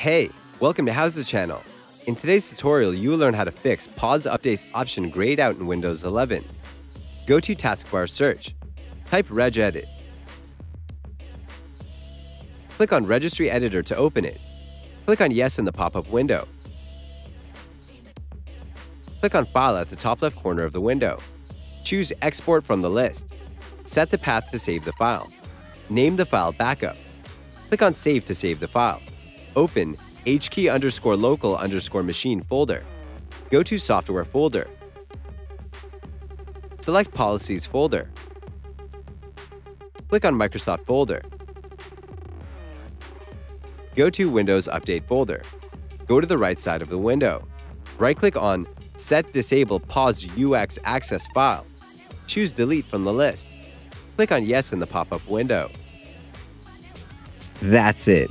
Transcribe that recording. Hey, welcome to HOWZA channel. In today's tutorial, you will learn how to fix Pause Updates option grayed out in Windows 11. Go to Taskbar Search. Type RegEdit. Click on Registry Editor to open it. Click on Yes in the pop-up window. Click on File at the top left corner of the window. Choose Export from the list. Set the path to save the file. Name the file Backup. Click on Save to save the file. Open HKEY_LOCAL_MACHINE folder. Go to Software folder. Select Policies folder. Click on Microsoft folder. Go to Windows Update folder. Go to the right side of the window. Right-click on SetDisablePauseUXAccess file. Choose Delete from the list. Click on Yes in the pop-up window. That's it.